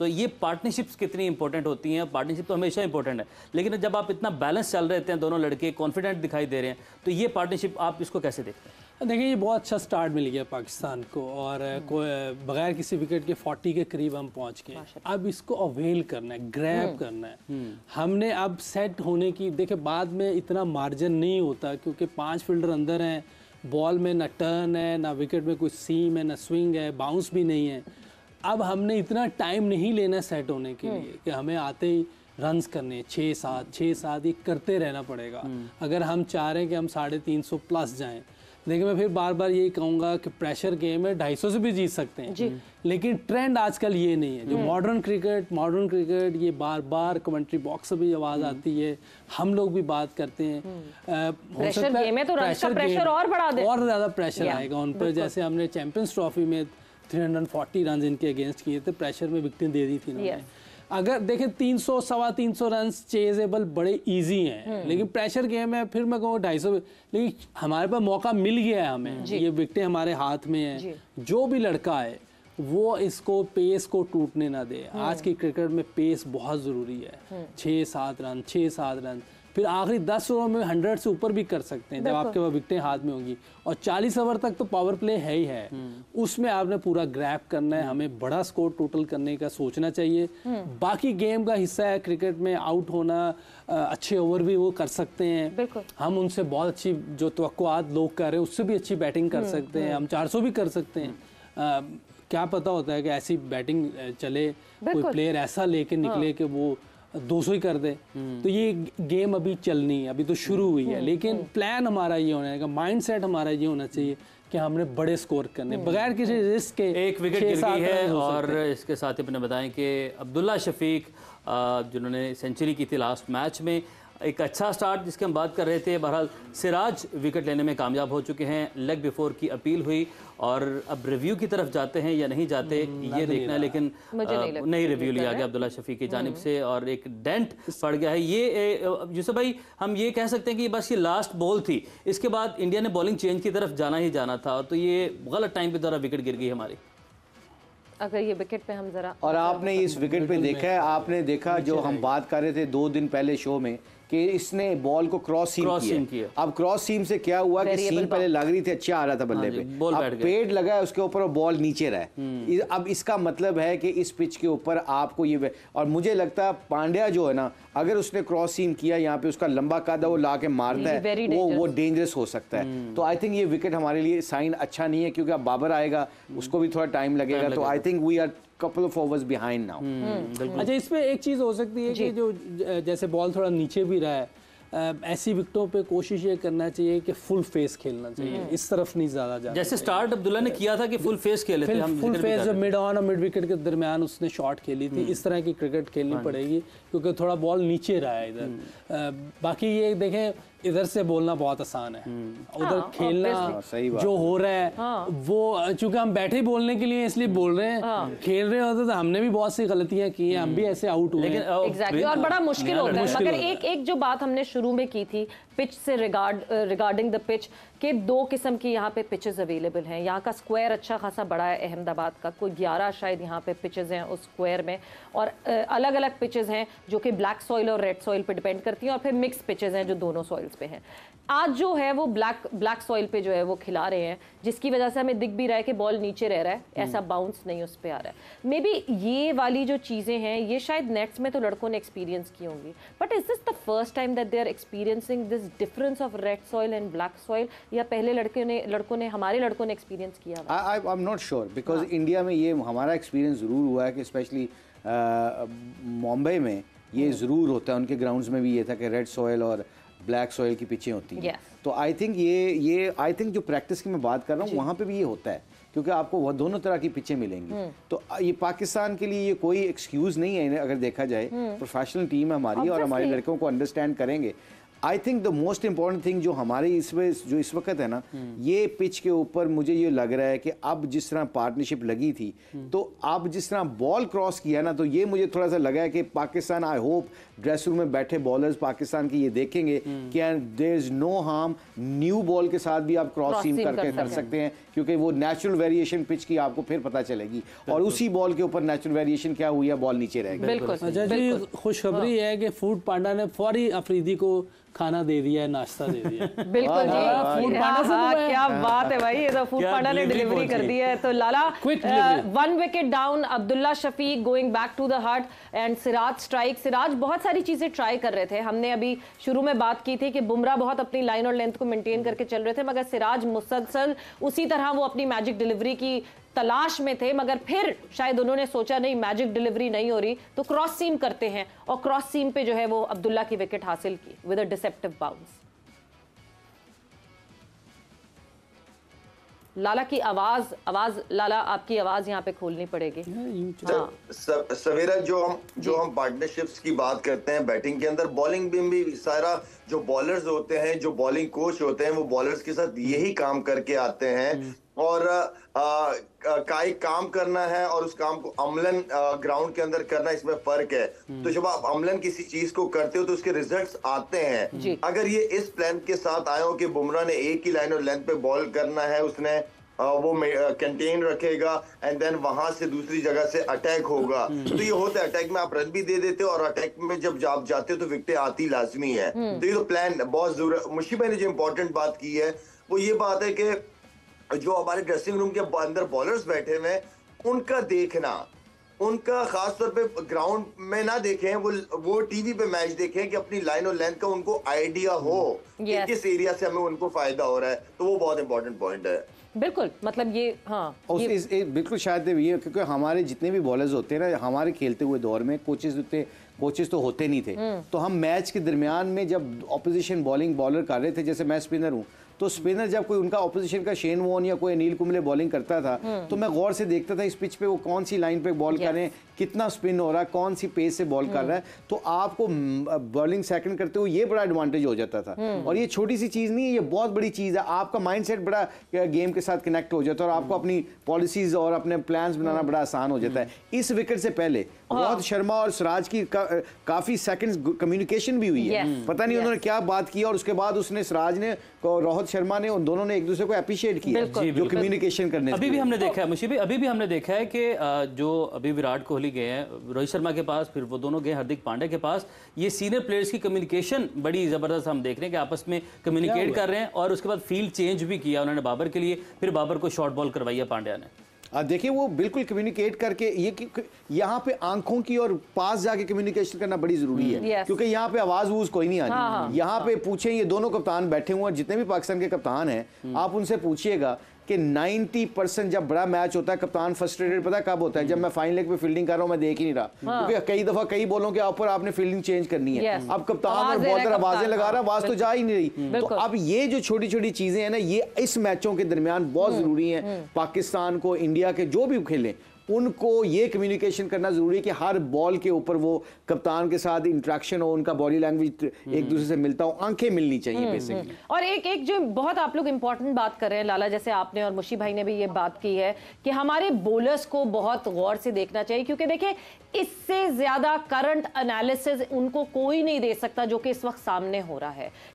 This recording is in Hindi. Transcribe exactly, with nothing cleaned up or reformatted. तो ये पार्टनरशिप्स कितनी इंपॉर्टेंट होती हैं। पार्टनरशिप तो हमेशा इंपॉर्टेंट है, लेकिन जब आप इतना बैलेंस चल रहे थे, दोनों लड़के कॉन्फिडेंट दिखाई दे रहे हैं, तो ये पार्टनरशिप आप इसको कैसे देखते हैं? देखिए, ये बहुत अच्छा स्टार्ट मिल गया पाकिस्तान को और बगैर किसी विकेट के चालीस के करीब हम पहुंच गए। अब इसको अवेल करना है, ग्रैब करना है हमने। अब सेट होने की, देखिए बाद में इतना मार्जिन नहीं होता क्योंकि पांच फील्डर अंदर हैं, बॉल में ना टर्न है, ना विकेट में कोई सीम है, ना स्विंग है, बाउंस भी नहीं है। अब हमने इतना टाइम नहीं लेना सेट होने के लिए कि हमें आते ही रन्स करने छः सात छः सात ये करते रहना पड़ेगा अगर हम चाह रहे हैं कि हम साढ़े तीन सौ प्लस जाएँ। देखिए, मैं फिर बार बार यही कहूँगा कि प्रेशर गेम है, ढाई सौ से भी जीत सकते हैं जी। लेकिन ट्रेंड आजकल ये नहीं है जो मॉडर्न क्रिकेट मॉडर्न क्रिकेट ये बार बार कमेंट्री बॉक्स से भी आवाज़ आती है, हम लोग भी बात करते हैं। आ, प्रेशर गेम है तो रन्स का प्रेशर और बढ़ा दे, और ज़्यादा प्रेशर आएगा उन पर। जैसे हमने चैम्पियंस ट्रॉफी में थ्री हंड्रेड फोर्टी रन इनके अगेंस्ट किए थे, प्रेशर में विकटें दे दी थी उन्होंने। अगर देखें तीन सौ सवा तीन सौ रन चेजेबल बड़े इजी हैं, लेकिन प्रेशर गेम है। फिर मैं कहूँ ढाई सौ, लेकिन हमारे पास मौका मिल गया है हमें, ये विकटें हमारे हाथ में हैं। जो भी लड़का है वो इसको पेस को टूटने ना दे। आज की क्रिकेट में पेस बहुत ज़रूरी है, छः सात रन छः सात रन फिर आखिरी दस ओवर में हंड्रेड से ऊपर भी कर सकते हैं जब आपके पास विकटें हाथ में होंगी। और चालीस ओवर तक तो पावर प्ले है ही है, उसमें आपने पूरा ग्रैब करना है। हमें बड़ा स्कोर टोटल करने का सोचना चाहिए, बाकी गेम का हिस्सा है क्रिकेट में। आउट होना, अच्छे ओवर भी वो कर सकते हैं, हम उनसे बहुत अच्छी जो तवक्कुआत लोग कर रहे हैं उससे भी अच्छी बैटिंग कर सकते हैं, हम चार सौ भी कर सकते हैं। क्या पता होता है कि ऐसी बैटिंग चले, कोई प्लेयर ऐसा लेके निकले कि वो दो सौ ही कर दे। तो ये गेम अभी चलनी है, अभी तो शुरू हुई है, लेकिन प्लान हमारा ये होना है, माइंडसेट हमारा ये होना चाहिए कि हमने बड़े स्कोर करने बगैर किसी रिस्क के। एक विकेट गिर गई है और इसके साथ ही अपने बताएं कि अब्दुल्ला शफीक जिन्होंने सेंचुरी की थी लास्ट मैच में, एक अच्छा स्टार्ट जिसकी हम बात कर रहे थे। बहरहाल सिराज विकेट लेने में कामयाब हो चुके हैं, लेग बिफोर की अपील हुई और अब रिव्यू की तरफ जाते हैं या नहीं जाते ये देखना है, लेकिन नहीं रिव्यू लिया गया अब्दुल्ला शफीक की जानिब से और एक डेंट पड़ गया है। ये यूसुफ भाई, हम ये कह सकते हैं कि बस ये लास्ट बॉल थी, इसके बाद इंडिया ने बॉलिंग चेंज की तरफ जाना ही जाना था, तो ये गलत टाइम पे द्वारा विकेट गिर गई हमारी। अगर ये विकेट पे हम जरा, और आपने इस विकेट पे देखा है, आपने देखा जो हम बात कर रहे थे दो दिन पहले शो में कि इसने बॉल को क्रॉस सीम किया किया। अब क्रॉस सीम से क्या हुआ कि सीम पहले लग रही थी, अच्छा आ रहा था बल्ले पे, अब पेड़ लगा है उसके ऊपर और बॉल नीचे रहा। अब इसका मतलब है कि इस पिच के ऊपर आपको ये, और मुझे लगता है पांड्या जो है ना, अगर उसने क्रॉस सीम किया यहाँ पे, उसका लंबा कादा वो ला के मारता है, वो वो डेंजरस हो सकता है। तो आई थिंक ये विकेट हमारे लिए साइन अच्छा नहीं है, क्योंकि अब बाबर आएगा, उसको भी थोड़ा टाइम लगेगा। तो I think we are couple of overs behind now. अच्छा, इसमें एक चीज़ हो सकती है कि जो जैसे बॉल थोड़ा नीचे भी रहा है, ऐसी विकेटों पे कोशिश ये करना चाहिए कि फुल फेस खेलना चाहिए, इस तरफ नहीं ज़्यादा जाना। जैसे स्टार्ट अब्दुल्ला ने किया था कि फुल फेस खेले थे हम, फुल फेस जो मिड ऑन और मिड विकेट के दरमियान उसने शॉट खेली थी। इस तरह की क्रिकेट खेलनी पड़ेगी क्योंकि थोड़ा बॉल नीचे रहा है इधर। बाकी ये देखें, इधर से बोलना बहुत आसान है, उधर खेलना जो हो रहा है हाँ। वो चूंकि हम बैठे ही बोलने के लिए इसलिए बोल रहे हैं हाँ। खेल रहे होते तो हमने भी बहुत सी गलतियां की हैं, हम भी ऐसे आउट हुए हैं। एग्जैक्टली, और बड़ा मुश्किल होता है। मगर एक एक जो बात हमने शुरू में की थी पिच से रिगार्ड रिगार्डिंग द पिच के, दो किस्म की यहाँ पे पिचेस अवेलेबल हैं। यहाँ का स्क्वायर अच्छा खासा बड़ा है अहमदाबाद का, कोई ग्यारह शायद यहाँ पे पिचेस हैं उस स्क्वायर में, और अलग अलग पिचेस हैं जो कि ब्लैक सॉइल और रेड सॉइल पे डिपेंड करती हैं, और फिर मिक्स पिचेस हैं जो दोनों सॉइल्स पे हैं। आज जो है वो ब्लैक ब्लैक सॉइल पे जो है वो खिला रहे हैं, जिसकी वजह से हमें दिख भी रहा है कि बॉल नीचे रह रहा है, ऐसा बाउंस नहीं उस पर आ रहा है। मे बी ये वाली जो चीज़ें हैं ये शायद नेट्स में तो लड़कों ने एक्सपीरियंस की होंगी, but is this the first time that they are experiencing this difference of red soil and black soil, या पहले लड़के ने लड़कों ने हमारे लड़कों ने एक्सपीरियंस किया? I I am not sure, because India में ये हमारा एक्सपीरियंस ज़रूर हुआ है कि स्पेशली मुंबई में ये ज़रूर होता है, उनके ग्राउंड्स में भी ये था कि रेड सॉयल और ब्लैक सॉयल की पिचें होती हैं। yes. तो आई थिंक ये ये आई थिंक जो प्रैक्टिस की मैं बात कर रहा हूँ वहाँ पे भी ये होता है, क्योंकि आपको वह दोनों तरह की पिचें मिलेंगी। hmm. तो ये पाकिस्तान के लिए ये कोई एक्सक्यूज़ नहीं है अगर देखा जाए। hmm. प्रोफेशनल टीम है हमारी, Obviously. और हमारे लड़कों को अंडरस्टैंड करेंगे। I think the most important thing जो हमारी इसमें जो इस वक्त है ना, ये पिच के ऊपर मुझे ये लग रहा है कि अब जिस तरह पार्टनरशिप लगी थी, तो अब जिस तरह बॉल क्रॉस किया ना, तो ये मुझे थोड़ा सा लगा है कि Pakistan, I hope dressing room में बैठे बॉलर्स पाकिस्तान की ये देखेंगे कि there is no harm, new ball के साथ भी आप क्रॉस सीम करके कर सकते हैं, क्योंकि वो नेचुरल वेरिएशन पिच की आपको फिर पता चलेगी और उसी बॉल के ऊपर नेचुरल वेरिएशन क्या हुई है, बॉल नीचे रहेगी। बिल्कुल खुशखबरी है कि फूड पांडा ने फौरी अफरीदी को खाना दे दिया है, नाश्ता दे दिया है। बिल्कुल जी, फूड पांडा क्या बात है भाई, ये तो फूड पांडा ने डिलीवरी कर दी है। तो Lala one wicket down, Abdullah Shafique going back to the heart and Siraj strike. Siraj बहुत सारी चीजें ट्राई कर रहे थे, हमने अभी शुरू में बात की थी कि बुमराह बहुत अपनी लाइन और लेंथ को मेंटेन करके चल रहे थे, मगर सिराज मुसलसल उसी तरह वो अपनी मैजिक डिलीवरी की तलाश में थे, मगर फिर शायद उन्होंने सोचा नहीं मैजिक डिलीवरी नहीं हो रही, तो क्रॉस सीम करते हैं और क्रॉस सीम पे जो है वो अब्दुल्ला की विकेट हासिल की विद अ डिसेप्टिव बाउंस। लाला की आवाज आवाज लाला आपकी आवाज यहाँ पे खोलनी पड़ेगी। हाँ। सवेरा जो हम जो हम पार्टनरशिप्स की बात करते हैं बैटिंग के अंदर, बॉलिंग में भी सारा जो बॉलर्स होते हैं, जो बॉलिंग कोच होते हैं, वो बॉलर्स के साथ यही काम करके आते हैं और काई काम करना है और उस काम को अमलन ग्राउंड के अंदर करना, इसमें फर्क है। तो जब आप अमलन किसी चीज को करते हो तो उसके रिजल्ट्स आते हैं। अगर ये इस प्लान के साथ आए हो कि बुमराह ने एक ही लाइन और लेंथ पे बॉल करना है, उसने वो कंटेन रखेगा एंड देन वहां से दूसरी जगह से अटैक होगा, तो ये होता है अटैक में आप रन भी दे देते हो और अटैक में जब आप जाते हो तो विकेटें आती लाजमी है। तो ये तो प्लान बहुत जरूर। मुशी भाई ने जो इंपॉर्टेंट बात की है वो ये बात है कि जो हमारे ड्रेसिंग रूम के अंदर बॉलर्स बैठे हुए हैं उनका देखना, उनका खासतौर पे ग्राउंड में ना देखें, वो वो टीवी पे मैच देखें कि अपनी लाइन और लेंथ का उनको आइडिया हो कि किस एरिया से हमें उनको फायदा हो रहा है, तो वो बहुत इंपॉर्टेंट पॉइंट है। बिल्कुल, मतलब ये हाँ और इस, इस, बिल्कुल शायद ये, क्योंकि हमारे जितने भी बॉलर्स होते हैं ना, हमारे खेलते हुए दौर में कोचेज होते कोचेज तो होते नहीं थे, तो हम मैच के दरमियान में जब ऑपोजिशन बॉलिंग बॉलर कर रहे थे, जैसे मैं स्पिनर हूँ, तो स्पिनर जब कोई उनका ऑपोजिशन का शेन वॉन या कोई अनिल कुंबले बॉलिंग करता था, तो मैं गौर से देखता था इस पिच पे वो कौन सी लाइन पे बॉल करें, कितना स्पिन हो रहा है, कौन सी पेस से बॉल कर रहा है, तो आपको बॉलिंग सेकंड करते हुए ये बड़ा एडवांटेज हो जाता था। और ये छोटी सी चीज़ नहीं है, ये बहुत बड़ी चीज़ है। आपका माइंडसेट बड़ा गेम के साथ कनेक्ट हो जाता है और आपको अपनी पॉलिसीज और अपने प्लान्स बनाना बड़ा आसान हो जाता है। इस विकेट से पहले रोहित शर्मा और सिराज की का, काफी सेकंड्स कम्युनिकेशन भी हुई है, पता नहीं उन्होंने क्या बात की, और उसके बाद उसने सिराज ने रोहित शर्मा ने उन दोनों ने एक दूसरे को अप्रिशिएट किया जो कम्युनिकेशन करने। अभी भी हमने देखा है मुशी भी, अभी भी हमने देखा है कि जो अभी विराट कोहली गए हैं रोहित शर्मा के पास, फिर वो दोनों गए हार्दिक पांड्या के पास, ये सीनियर प्लेयर्स की कम्युनिकेशन बड़ी जबरदस्त हम देख रहे हैं कि आपस में कम्युनिकेट कर रहे हैं, और उसके बाद फील्ड चेंज भी किया उन्होंने बाबर के लिए, फिर बाबर को शॉर्ट बॉल करवाई पांड्या ने। देखिए वो बिल्कुल कम्युनिकेट करके, ये यहाँ पे आंखों की और पास जाके कम्युनिकेशन करना बड़ी जरूरी है, yes. क्योंकि यहाँ पे आवाज वूज कोई नहीं आनी। हाँ, यहाँ हाँ, पे हाँ. पूछें, ये दोनों कप्तान बैठे हुए हैं, जितने भी पाकिस्तान के कप्तान हैं आप उनसे पूछिएगा कि नब्बे परसेंट जब बड़ा मैच होता है कप्तान फ्रस्ट्रेटेड पता कब होता है, जब मैं फाइन लेग पे फील्डिंग कर रहा हूं मैं देख ही नहीं रहा, क्योंकि हाँ। कई दफा कई बॉलों के ऊपर आपने फील्डिंग चेंज करनी है, yes. अब कप्तान और बॉलर आवाजें लगा रहा, आवाज तो जा ही नहीं रही। तो अब ये जो छोटी छोटी चीजें हैं ना, ये इस मैचों के दरमियान बहुत जरूरी है। पाकिस्तान को, इंडिया के जो भी खेलें, उनको ये कम्युनिकेशन करना जरूरी है कि हर बॉल के ऊपर वो कप्तान के साथ इंट्रैक्शन हो, उनका बॉडी लैंग्वेज एक दूसरे से मिलता हो, आंखें मिलनी चाहिए बेसिकली। और एक एक जो बहुत आप लोग इंपॉर्टेंट बात कर रहे हैं लाला, जैसे आपने और मुशी भाई ने भी ये बात की है कि हमारे बॉलर्स को बहुत गौर से देखना चाहिए, क्योंकि देखिए इससे ज्यादा करंट एनालिसिस उनको कोई नहीं दे सकता जो कि इस वक्त सामने हो रहा है।